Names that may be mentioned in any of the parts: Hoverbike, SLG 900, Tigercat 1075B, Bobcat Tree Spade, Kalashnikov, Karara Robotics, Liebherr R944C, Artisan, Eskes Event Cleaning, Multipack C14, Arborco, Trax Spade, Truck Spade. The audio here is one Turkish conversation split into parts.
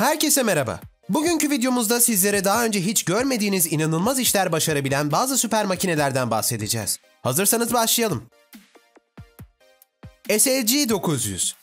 Herkese merhaba. Bugünkü videomuzda sizlere daha önce hiç görmediğiniz inanılmaz işler başarabilen bazı süper makinelerden bahsedeceğiz. Hazırsanız başlayalım. SLG 900.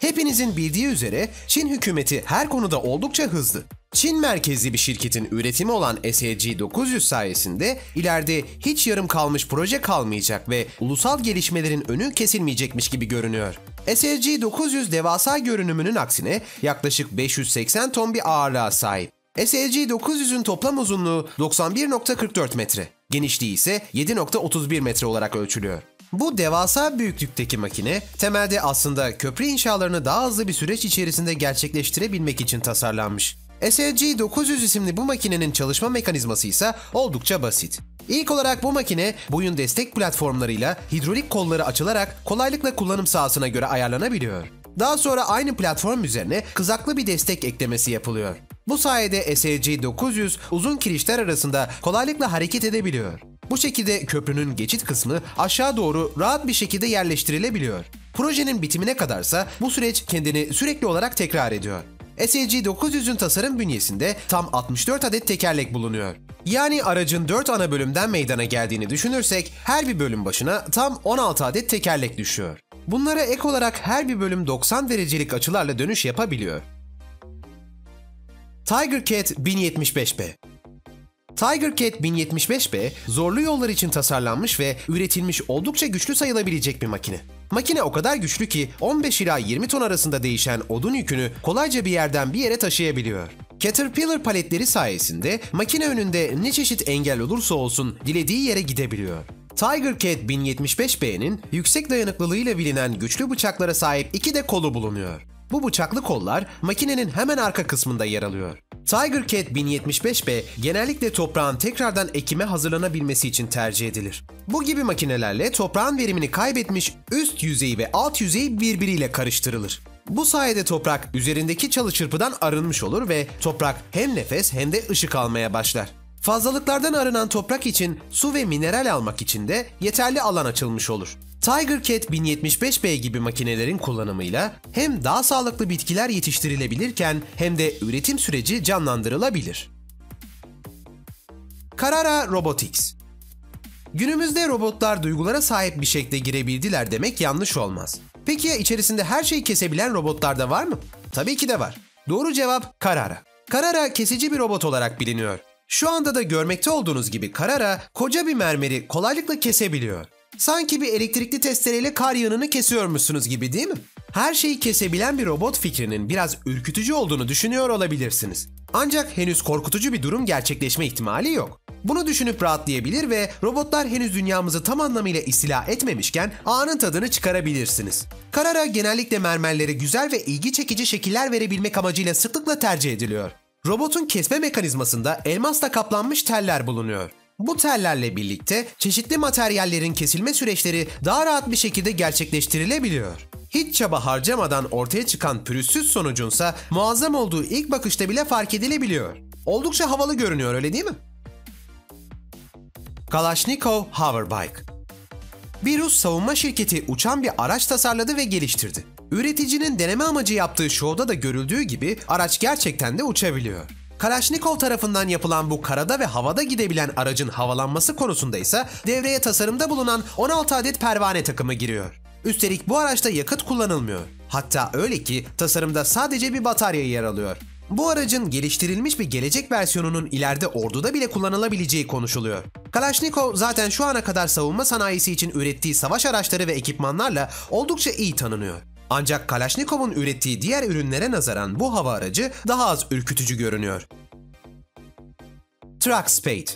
Hepinizin bildiği üzere Çin hükümeti her konuda oldukça hızlı. Çin merkezli bir şirketin üretimi olan SLG 900 sayesinde ileride hiç yarım kalmış proje kalmayacak ve ulusal gelişmelerin önü kesilmeyecekmiş gibi görünüyor. SLG 900 devasa görünümünün aksine yaklaşık 580 ton bir ağırlığa sahip. SLG 900'ün toplam uzunluğu 91.44 metre, genişliği ise 7.31 metre olarak ölçülüyor. Bu devasa büyüklükteki makine temelde aslında köprü inşalarını daha hızlı bir süreç içerisinde gerçekleştirebilmek için tasarlanmış. SLG 900 isimli bu makinenin çalışma mekanizması ise oldukça basit. İlk olarak bu makine boyun destek platformlarıyla hidrolik kolları açılarak kolaylıkla kullanım sahasına göre ayarlanabiliyor. Daha sonra aynı platform üzerine kızaklı bir destek eklemesi yapılıyor. Bu sayede SLG 900 uzun kirişler arasında kolaylıkla hareket edebiliyor. Bu şekilde köprünün geçit kısmı aşağı doğru rahat bir şekilde yerleştirilebiliyor. Projenin bitimine kadarsa bu süreç kendini sürekli olarak tekrar ediyor. SLG 900'ün tasarım bünyesinde tam 64 adet tekerlek bulunuyor. Yani aracın 4 ana bölümden meydana geldiğini düşünürsek her bir bölüm başına tam 16 adet tekerlek düşüyor. Bunlara ek olarak her bir bölüm 90 derecelik açılarla dönüş yapabiliyor. Tigercat 1075B. Tigercat 1075B zorlu yollar için tasarlanmış ve üretilmiş oldukça güçlü sayılabilecek bir makine. Makine o kadar güçlü ki 15 ila 20 ton arasında değişen odun yükünü kolayca bir yerden bir yere taşıyabiliyor. Caterpillar paletleri sayesinde makine önünde ne çeşit engel olursa olsun dilediği yere gidebiliyor. Tigercat 1075B'nin yüksek dayanıklılığıyla bilinen güçlü bıçaklara sahip iki de kolu bulunuyor. Bu bıçaklı kollar makinenin hemen arka kısmında yer alıyor. Tigercat 1075B genellikle toprağın tekrardan ekime hazırlanabilmesi için tercih edilir. Bu gibi makinelerle toprağın verimini kaybetmiş üst yüzeyi ve alt yüzeyi birbiriyle karıştırılır. Bu sayede toprak üzerindeki çalı çırpıdan arınmış olur ve toprak hem nefes hem de ışık almaya başlar. Fazlalıklardan arınan toprak için su ve mineral almak için de yeterli alan açılmış olur. Tigercat 1075B gibi makinelerin kullanımıyla hem daha sağlıklı bitkiler yetiştirilebilirken hem de üretim süreci canlandırılabilir. Karara Robotics. Günümüzde robotlar duygulara sahip bir şekilde girebildiler demek yanlış olmaz. Peki ya içerisinde her şeyi kesebilen robotlar da var mı? Tabii ki de var. Doğru cevap Karara. Karara kesici bir robot olarak biliniyor. Şu anda da görmekte olduğunuz gibi Karara koca bir mermeri kolaylıkla kesebiliyor. Sanki bir elektrikli testereyle kar yığınını kesiyormuşsunuz gibi değil mi? Her şeyi kesebilen bir robot fikrinin biraz ürkütücü olduğunu düşünüyor olabilirsiniz. Ancak henüz korkutucu bir durum gerçekleşme ihtimali yok. Bunu düşünüp rahatlayabilir ve robotlar henüz dünyamızı tam anlamıyla istila etmemişken anın tadını çıkarabilirsiniz. Karara genellikle mermerlere güzel ve ilgi çekici şekiller verebilmek amacıyla sıklıkla tercih ediliyor. Robotun kesme mekanizmasında elmasla kaplanmış teller bulunuyor. Bu tellerle birlikte çeşitli materyallerin kesilme süreçleri daha rahat bir şekilde gerçekleştirilebiliyor. Hiç çaba harcamadan ortaya çıkan pürüzsüz sonucunsa muazzam olduğu ilk bakışta bile fark edilebiliyor. Oldukça havalı görünüyor, öyle değil mi? Kalashnikov Hoverbike. Bir Rus savunma şirketi uçan bir araç tasarladı ve geliştirdi. Üreticinin deneme amacı yaptığı şovda da görüldüğü gibi araç gerçekten de uçabiliyor. Kalashnikov tarafından yapılan bu karada ve havada gidebilen aracın havalanması konusunda ise devreye tasarımda bulunan 16 adet pervane takımı giriyor. Üstelik bu araçta yakıt kullanılmıyor. Hatta öyle ki tasarımda sadece bir batarya yer alıyor. Bu aracın geliştirilmiş bir gelecek versiyonunun ileride orduda bile kullanılabileceği konuşuluyor. Kalashnikov zaten şu ana kadar savunma sanayisi için ürettiği savaş araçları ve ekipmanlarla oldukça iyi tanınıyor. Ancak Kalashnikov'un ürettiği diğer ürünlere nazaran bu hava aracı daha az ürkütücü görünüyor. Truck Spade.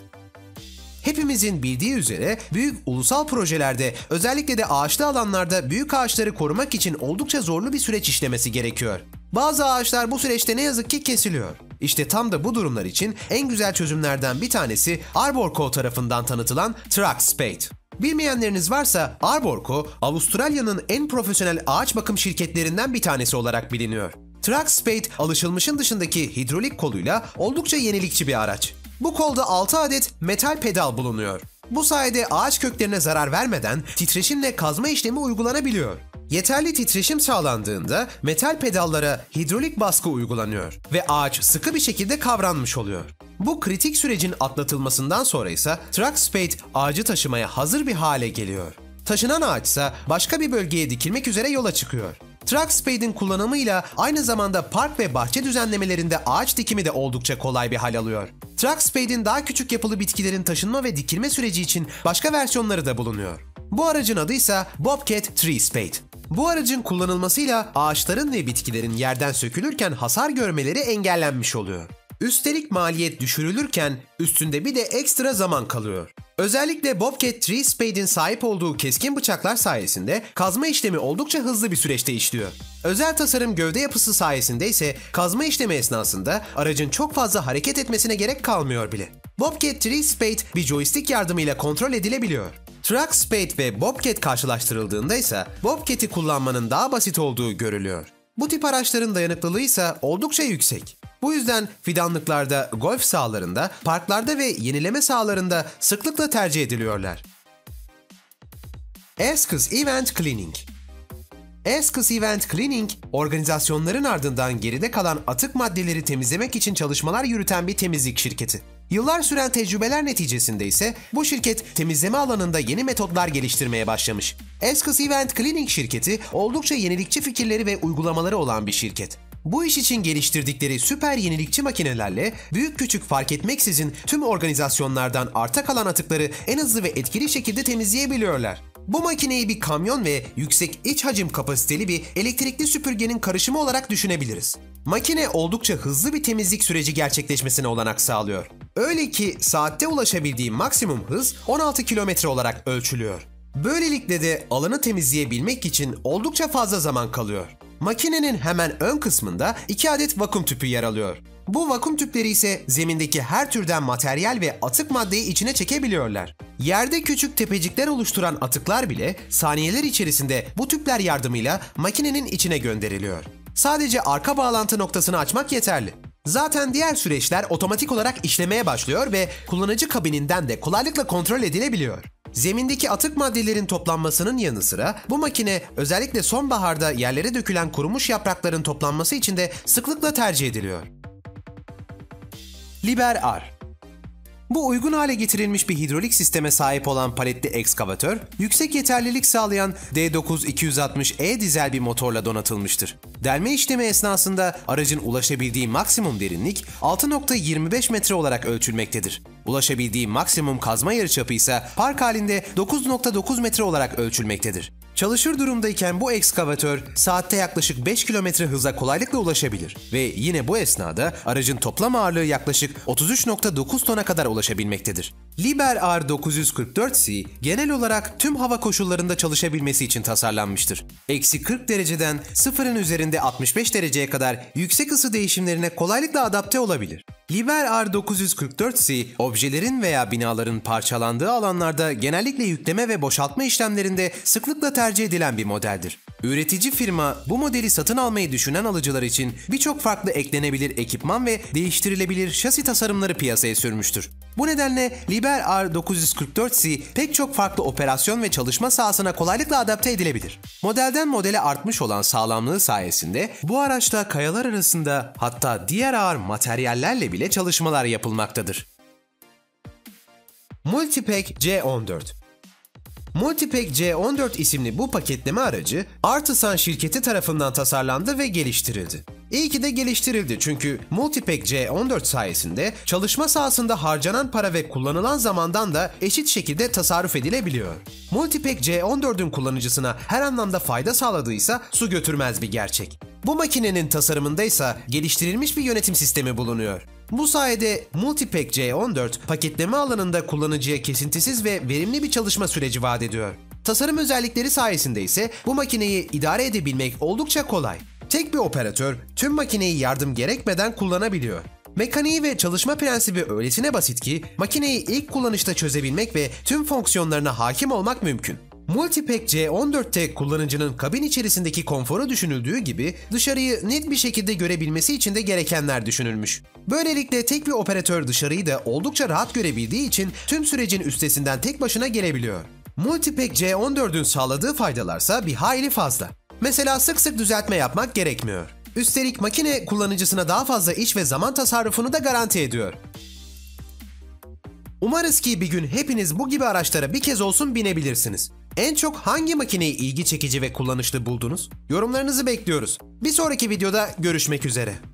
Hepimizin bildiği üzere büyük ulusal projelerde özellikle de ağaçlı alanlarda büyük ağaçları korumak için oldukça zorlu bir süreç işlemesi gerekiyor. Bazı ağaçlar bu süreçte ne yazık ki kesiliyor. İşte tam da bu durumlar için en güzel çözümlerden bir tanesi Arborco tarafından tanıtılan Trax Spade. Bilmeyenleriniz varsa Arborco, Avustralya'nın en profesyonel ağaç bakım şirketlerinden bir tanesi olarak biliniyor. Trax Spade, alışılmışın dışındaki hidrolik koluyla oldukça yenilikçi bir araç. Bu kolda 6 adet metal pedal bulunuyor. Bu sayede ağaç köklerine zarar vermeden titreşimle kazma işlemi uygulanabiliyor. Yeterli titreşim sağlandığında metal pedallara hidrolik baskı uygulanıyor ve ağaç sıkı bir şekilde kavranmış oluyor. Bu kritik sürecin atlatılmasından sonra ise Truck Spade ağacı taşımaya hazır bir hale geliyor. Taşınan ağaçsa başka bir bölgeye dikilmek üzere yola çıkıyor. Truck Spade'in kullanımıyla aynı zamanda park ve bahçe düzenlemelerinde ağaç dikimi de oldukça kolay bir hal alıyor. Truck Spade'in daha küçük yapılı bitkilerin taşınma ve dikilme süreci için başka versiyonları da bulunuyor. Bu aracın adı ise Bobcat Tree Spade. Bu aracın kullanılmasıyla ağaçların ve bitkilerin yerden sökülürken hasar görmeleri engellenmiş oluyor. Üstelik maliyet düşürülürken üstünde bir de ekstra zaman kalıyor. Özellikle Bobcat Tree Spade'in sahip olduğu keskin bıçaklar sayesinde kazma işlemi oldukça hızlı bir süreçte işliyor. Özel tasarım gövde yapısı sayesinde ise kazma işlemi esnasında aracın çok fazla hareket etmesine gerek kalmıyor bile. Bobcat Tree Spade bir joystick yardımıyla kontrol edilebiliyor. Truck Spade ve Bobcat karşılaştırıldığında ise Bobcat'i kullanmanın daha basit olduğu görülüyor. Bu tip araçların dayanıklılığı ise oldukça yüksek. Bu yüzden fidanlıklarda, golf sahalarında, parklarda ve yenileme sahalarında sıklıkla tercih ediliyorlar. Eskes Event Cleaning. Eskes Event Cleaning, organizasyonların ardından geride kalan atık maddeleri temizlemek için çalışmalar yürüten bir temizlik şirketi. Yıllar süren tecrübeler neticesinde ise bu şirket temizleme alanında yeni metotlar geliştirmeye başlamış. Eskes Event Cleaning şirketi oldukça yenilikçi fikirleri ve uygulamaları olan bir şirket. Bu iş için geliştirdikleri süper yenilikçi makinelerle büyük küçük fark etmeksizin tüm organizasyonlardan arta kalan atıkları en hızlı ve etkili şekilde temizleyebiliyorlar. Bu makineyi bir kamyon ve yüksek iç hacim kapasiteli bir elektrikli süpürgenin karışımı olarak düşünebiliriz. Makine oldukça hızlı bir temizlik süreci gerçekleşmesine olanak sağlıyor. Öyle ki saatte ulaşabildiği maksimum hız 16 kilometre olarak ölçülüyor. Böylelikle de alanı temizleyebilmek için oldukça fazla zaman kalıyor. Makinenin hemen ön kısmında 2 adet vakum tüpü yer alıyor. Bu vakum tüpleri ise zemindeki her türden materyal ve atık maddeyi içine çekebiliyorlar. Yerde küçük tepecikler oluşturan atıklar bile saniyeler içerisinde bu tüpler yardımıyla makinenin içine gönderiliyor. Sadece arka bağlantı noktasını açmak yeterli. Zaten diğer süreçler otomatik olarak işlemeye başlıyor ve kullanıcı kabininden de kolaylıkla kontrol edilebiliyor. Zemindeki atık maddelerin toplanmasının yanı sıra bu makine özellikle sonbaharda yerlere dökülen kurumuş yaprakların toplanması için de sıklıkla tercih ediliyor. Liebherr R. Bu uygun hale getirilmiş bir hidrolik sisteme sahip olan paletli ekskavatör, yüksek yeterlilik sağlayan D9-260E dizel bir motorla donatılmıştır. Delme işlemi esnasında aracın ulaşabildiği maksimum derinlik 6.25 metre olarak ölçülmektedir. Ulaşabildiği maksimum kazma yarıçapı ise park halinde 9.9 metre olarak ölçülmektedir. Çalışır durumdayken bu ekskavatör saatte yaklaşık 5 kilometre hıza kolaylıkla ulaşabilir ve yine bu esnada aracın toplam ağırlığı yaklaşık 33.9 tona kadar ulaşabilmektedir. Liebherr R944C genel olarak tüm hava koşullarında çalışabilmesi için tasarlanmıştır. -40 dereceden sıfırın üzerinde 65 dereceye kadar yüksek ısı değişimlerine kolaylıkla adapte olabilir. Liebherr R944C, objelerin veya binaların parçalandığı alanlarda genellikle yükleme ve boşaltma işlemlerinde sıklıkla tercih edilen bir modeldir. Üretici firma, bu modeli satın almayı düşünen alıcılar için birçok farklı eklenebilir ekipman ve değiştirilebilir şasi tasarımları piyasaya sürmüştür. Bu nedenle Liebherr R944C pek çok farklı operasyon ve çalışma sahasına kolaylıkla adapte edilebilir. Modelden modele artmış olan sağlamlığı sayesinde bu araçta kayalar arasında hatta diğer ağır materyallerle bile çalışmalar yapılmaktadır. Multipack C14. Multipack C14 isimli bu paketleme aracı Artisan şirketi tarafından tasarlandı ve geliştirildi. İyi ki de geliştirildi çünkü Multipack C14 sayesinde çalışma sahasında harcanan para ve kullanılan zamandan da eşit şekilde tasarruf edilebiliyor. Multipack C14'ün kullanıcısına her anlamda fayda sağladıysa su götürmez bir gerçek. Bu makinenin tasarımındaysa geliştirilmiş bir yönetim sistemi bulunuyor. Bu sayede Multipack C14 paketleme alanında kullanıcıya kesintisiz ve verimli bir çalışma süreci vaat ediyor. Tasarım özellikleri sayesinde ise bu makineyi idare edebilmek oldukça kolay. Tek bir operatör tüm makineyi yardım gerekmeden kullanabiliyor. Mekaniği ve çalışma prensibi öylesine basit ki makineyi ilk kullanışta çözebilmek ve tüm fonksiyonlarına hakim olmak mümkün. Multipack C14'te kullanıcının kabin içerisindeki konforu düşünüldüğü gibi dışarıyı net bir şekilde görebilmesi için de gerekenler düşünülmüş. Böylelikle tek bir operatör dışarıyı da oldukça rahat görebildiği için tüm sürecin üstesinden tek başına gelebiliyor. Multipack C14'ün sağladığı faydalarsa bir hayli fazla. Mesela sık sık düzeltme yapmak gerekmiyor. Üstelik makine kullanıcısına daha fazla iş ve zaman tasarrufunu da garanti ediyor. Umarız ki bir gün hepiniz bu gibi araçlara bir kez olsun binebilirsiniz. En çok hangi makineyi ilgi çekici ve kullanışlı buldunuz? Yorumlarınızı bekliyoruz. Bir sonraki videoda görüşmek üzere.